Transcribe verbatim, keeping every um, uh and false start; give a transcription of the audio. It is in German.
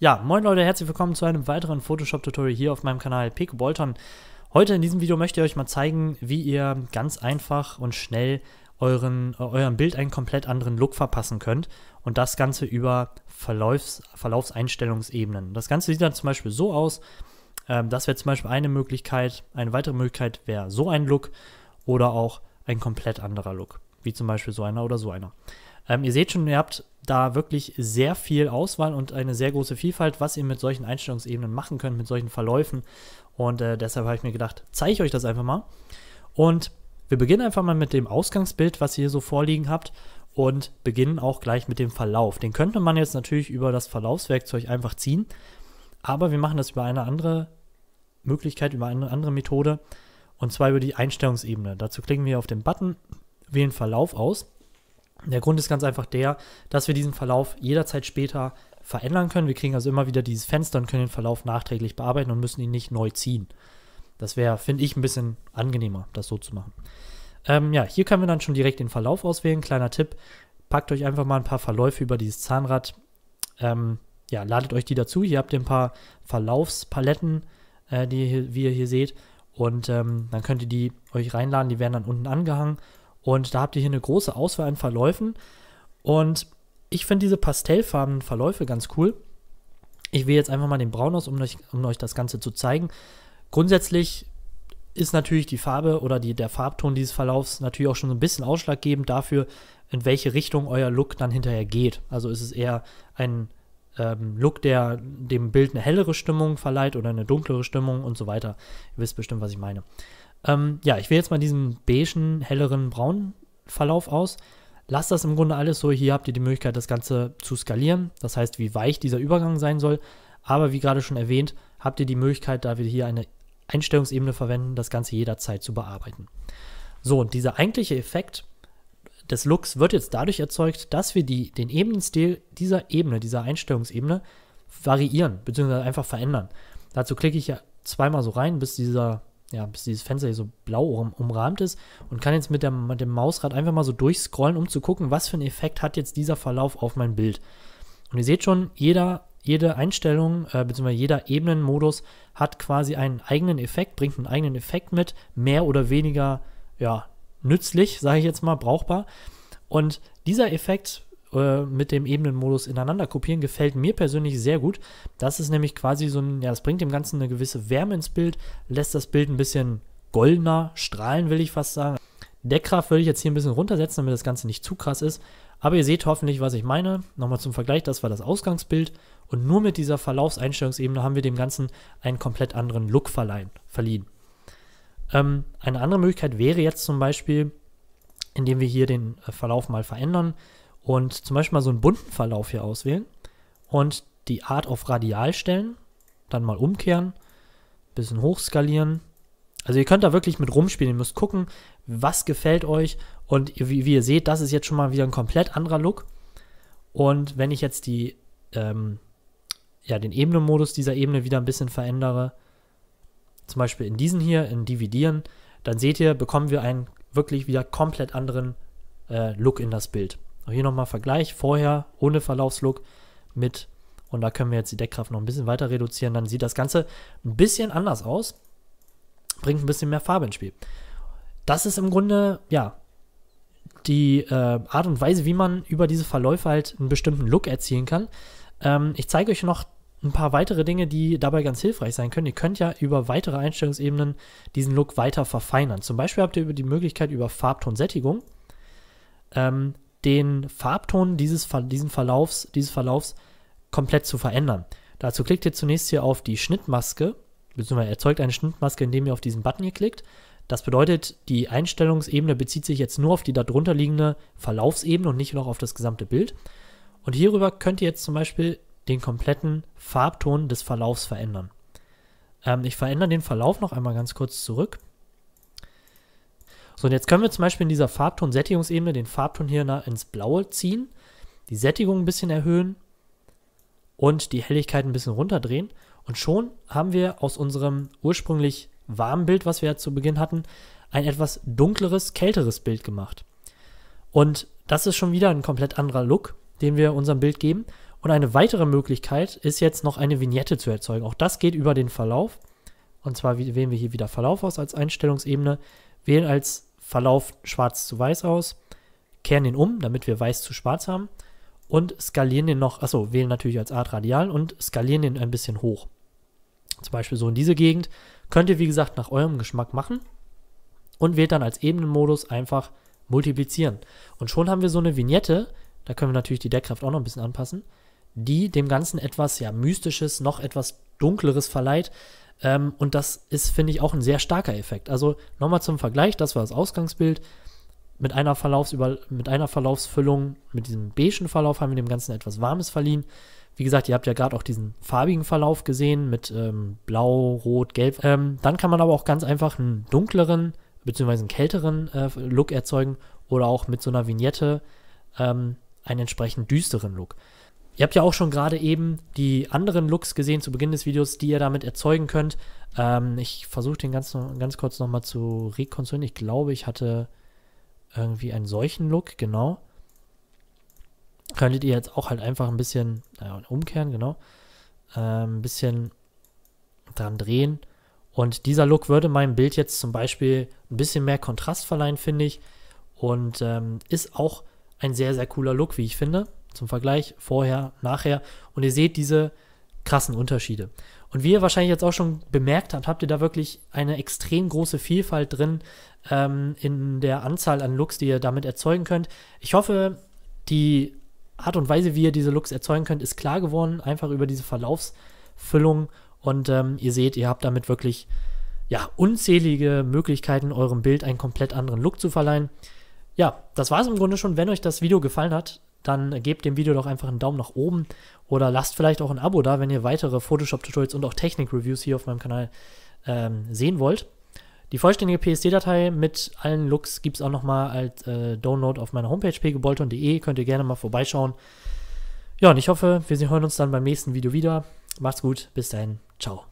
Ja, moin Leute, herzlich willkommen zu einem weiteren Photoshop-Tutorial hier auf meinem Kanal PCobolton. Heute in diesem Video möchte ich euch mal zeigen, wie ihr ganz einfach und schnell euren, äh, eurem Bild einen komplett anderen Look verpassen könnt. Und das Ganze über Verlaufs, Verlaufseinstellungsebenen. Das Ganze sieht dann zum Beispiel so aus. Ähm, das wäre zum Beispiel eine Möglichkeit. Eine weitere Möglichkeit wäre so ein Look oder auch ein komplett anderer Look. Wie zum Beispiel so einer oder so einer. Ähm, ihr seht schon, ihr habt da wirklich sehr viel Auswahl und eine sehr große Vielfalt, was ihr mit solchen Einstellungsebenen machen könnt, mit solchen Verläufen. Und äh, deshalb habe ich mir gedacht, zeige ich euch das einfach mal. Und wir beginnen einfach mal mit dem Ausgangsbild, was ihr hier so vorliegen habt, und beginnen auch gleich mit dem Verlauf. Den könnte man jetzt natürlich über das Verlaufswerkzeug einfach ziehen, aber wir machen das über eine andere Möglichkeit, über eine andere Methode, und zwar über die Einstellungsebene. Dazu klicken wir auf den Button, wählen Verlauf aus. Der Grund ist ganz einfach der, dass wir diesen Verlauf jederzeit später verändern können. Wir kriegen also immer wieder dieses Fenster und können den Verlauf nachträglich bearbeiten und müssen ihn nicht neu ziehen. Das wäre, finde ich, ein bisschen angenehmer, das so zu machen. Ähm, ja, hier können wir dann schon direkt den Verlauf auswählen. Kleiner Tipp, packt euch einfach mal ein paar Verläufe über dieses Zahnrad. Ähm, ja, ladet euch die dazu. Hier habt ihr ein paar Verlaufspaletten, äh, die, wie ihr hier seht. Und ähm, dann könnt ihr die euch reinladen. Die werden dann unten angehangen. Und da habt ihr hier eine große Auswahl an Verläufen. Und ich finde diese pastellfarbenen Verläufe ganz cool. Ich wähle jetzt einfach mal den Braun aus, um euch, um euch das Ganze zu zeigen. Grundsätzlich ist natürlich die Farbe oder die, der Farbton dieses Verlaufs natürlich auch schon so ein bisschen ausschlaggebend dafür, in welche Richtung euer Look dann hinterher geht. Also ist es eher ein ähm, Look, der dem Bild eine hellere Stimmung verleiht oder eine dunklere Stimmung und so weiter. Ihr wisst bestimmt, was ich meine. Ähm, ja, ich wähle jetzt mal diesen beigen, helleren, braunen Verlauf aus. Lasst das im Grunde alles so. Hier habt ihr die Möglichkeit, das Ganze zu skalieren. Das heißt, wie weich dieser Übergang sein soll. Aber wie gerade schon erwähnt, habt ihr die Möglichkeit, da wir hier eine Einstellungsebene verwenden, das Ganze jederzeit zu bearbeiten. So, und dieser eigentliche Effekt des Looks wird jetzt dadurch erzeugt, dass wir die, den Ebenenstil dieser Ebene, dieser Einstellungsebene variieren, beziehungsweise einfach verändern. Dazu klicke ich ja zweimal so rein, bis dieser... Ja, bis dieses Fenster hier so blau um, umrahmt ist, und kann jetzt mit, der, mit dem Mausrad einfach mal so durchscrollen, um zu gucken, was für einen Effekt hat jetzt dieser Verlauf auf mein Bild. Und ihr seht schon, jeder, jede Einstellung äh, bzw. jeder Ebenenmodus hat quasi einen eigenen Effekt, bringt einen eigenen Effekt mit, mehr oder weniger ja, nützlich, sage ich jetzt mal, brauchbar. Und dieser Effekt äh, mit dem Ebenenmodus ineinander kopieren gefällt mir persönlich sehr gut. Das ist nämlich quasi so ein, ja, das bringt dem Ganzen eine gewisse Wärme ins Bild, lässt das Bild ein bisschen goldener strahlen, will ich fast sagen. Deckkraft würde ich jetzt hier ein bisschen runtersetzen, damit das Ganze nicht zu krass ist. Aber ihr seht hoffentlich, was ich meine. Nochmal zum Vergleich, das war das Ausgangsbild. Und nur mit dieser Verlaufseinstellungsebene haben wir dem Ganzen einen komplett anderen Look verliehen. Ähm, eine andere Möglichkeit wäre jetzt zum Beispiel, indem wir hier den Verlauf mal verändern und zum Beispiel mal so einen bunten Verlauf hier auswählen und die Art auf Radial stellen, dann mal umkehren, ein bisschen hochskalieren. Also ihr könnt da wirklich mit rumspielen, ihr müsst gucken, was gefällt euch, und wie, wie ihr seht, das ist jetzt schon mal wieder ein komplett anderer Look. Und wenn ich jetzt die, ähm, ja, den Ebenenmodus dieser Ebene wieder ein bisschen verändere, zum Beispiel in diesen hier, in Dividieren, dann seht ihr, bekommen wir einen wirklich wieder komplett anderen äh, Look in das Bild. Auch hier nochmal Vergleich, vorher ohne Verlaufslook mit, und da können wir jetzt die Deckkraft noch ein bisschen weiter reduzieren, dann sieht das Ganze ein bisschen anders aus. Bringt ein bisschen mehr Farbe ins Spiel. Das ist im Grunde, ja, die äh, Art und Weise, wie man über diese Verläufe halt einen bestimmten Look erzielen kann. Ähm, ich zeige euch noch ein paar weitere Dinge, die dabei ganz hilfreich sein können. Ihr könnt ja über weitere Einstellungsebenen diesen Look weiter verfeinern. Zum Beispiel habt ihr über die Möglichkeit, über Farbtonsättigung ähm, den Farbton dieses, diesen Verlaufs, dieses Verlaufs komplett zu verändern. Dazu klickt ihr zunächst hier auf die Schnittmaske, beziehungsweise erzeugt eine Schnittmaske, indem ihr auf diesen Button hier klickt. Das bedeutet, die Einstellungsebene bezieht sich jetzt nur auf die darunter liegende Verlaufsebene und nicht noch auf das gesamte Bild. Und hierüber könnt ihr jetzt zum Beispiel den kompletten Farbton des Verlaufs verändern. Ähm, ich verändere den Verlauf noch einmal ganz kurz zurück. So, und jetzt können wir zum Beispiel in dieser Farbton-Sättigungsebene den Farbton hier ins Blaue ziehen, die Sättigung ein bisschen erhöhen und die Helligkeit ein bisschen runterdrehen. Und schon haben wir aus unserem ursprünglich warmen Bild, was wir ja zu Beginn hatten, ein etwas dunkleres, kälteres Bild gemacht. Und das ist schon wieder ein komplett anderer Look, den wir unserem Bild geben. Und eine weitere Möglichkeit ist jetzt noch eine Vignette zu erzeugen. Auch das geht über den Verlauf. Und zwar wählen wir hier wieder Verlauf aus als Einstellungsebene, wählen als Verlauf schwarz zu weiß aus, kehren den um, damit wir weiß zu schwarz haben und skalieren den noch, achso, wählen natürlich als Art Radial und skalieren den ein bisschen hoch. Zum Beispiel so in diese Gegend. Könnt ihr, wie gesagt, nach eurem Geschmack machen und wählt dann als Ebenenmodus einfach multiplizieren. Und schon haben wir so eine Vignette, da können wir natürlich die Deckkraft auch noch ein bisschen anpassen, die dem Ganzen etwas ja Mystisches, noch etwas Dunkleres verleiht. Ähm, und das ist, finde ich, auch ein sehr starker Effekt. Also nochmal zum Vergleich, das war das Ausgangsbild. Mit einer, Verlaufsüber mit einer Verlaufsfüllung, mit diesem beigen Verlauf haben wir dem Ganzen etwas Warmes verliehen. Wie gesagt, ihr habt ja gerade auch diesen farbigen Verlauf gesehen mit ähm, Blau, Rot, Gelb. Ähm, dann kann man aber auch ganz einfach einen dunkleren bzw. einen kälteren äh, Look erzeugen oder auch mit so einer Vignette ähm, einen entsprechend düsteren Look. Ihr habt ja auch schon gerade eben die anderen Looks gesehen zu Beginn des Videos, die ihr damit erzeugen könnt. Ähm, ich versuche den ganz, ganz kurz nochmal zu rekonstruieren. Ich glaube, ich hatte irgendwie einen solchen Look, genau. Könntet ihr jetzt auch halt einfach ein bisschen naja, umkehren, genau. Ähm, ein bisschen dran drehen. Und dieser Look würde meinem Bild jetzt zum Beispiel ein bisschen mehr Kontrast verleihen, finde ich. Und ähm, ist auch ein sehr, sehr cooler Look, wie ich finde. Zum Vergleich, vorher, nachher. Und ihr seht diese krassen Unterschiede. Und wie ihr wahrscheinlich jetzt auch schon bemerkt habt, habt ihr da wirklich eine extrem große Vielfalt drin ähm, in der Anzahl an Looks, die ihr damit erzeugen könnt. Ich hoffe, die Art und Weise, wie ihr diese Looks erzeugen könnt, ist klar geworden, einfach über diese Verlaufsfüllung. Und ähm, ihr seht, ihr habt damit wirklich ja, unzählige Möglichkeiten, eurem Bild einen komplett anderen Look zu verleihen. Ja, das war es im Grunde schon. Wenn euch das Video gefallen hat, dann gebt dem Video doch einfach einen Daumen nach oben oder lasst vielleicht auch ein Abo da, wenn ihr weitere Photoshop-Tutorials und auch Technik-Reviews hier auf meinem Kanal ähm, sehen wollt. Die vollständige P S D-Datei mit allen Looks gibt es auch nochmal als äh, Download auf meiner Homepage p c o bolton punkt de, könnt ihr gerne mal vorbeischauen. Ja, und ich hoffe, wir hören uns dann beim nächsten Video wieder. Macht's gut, bis dahin, ciao.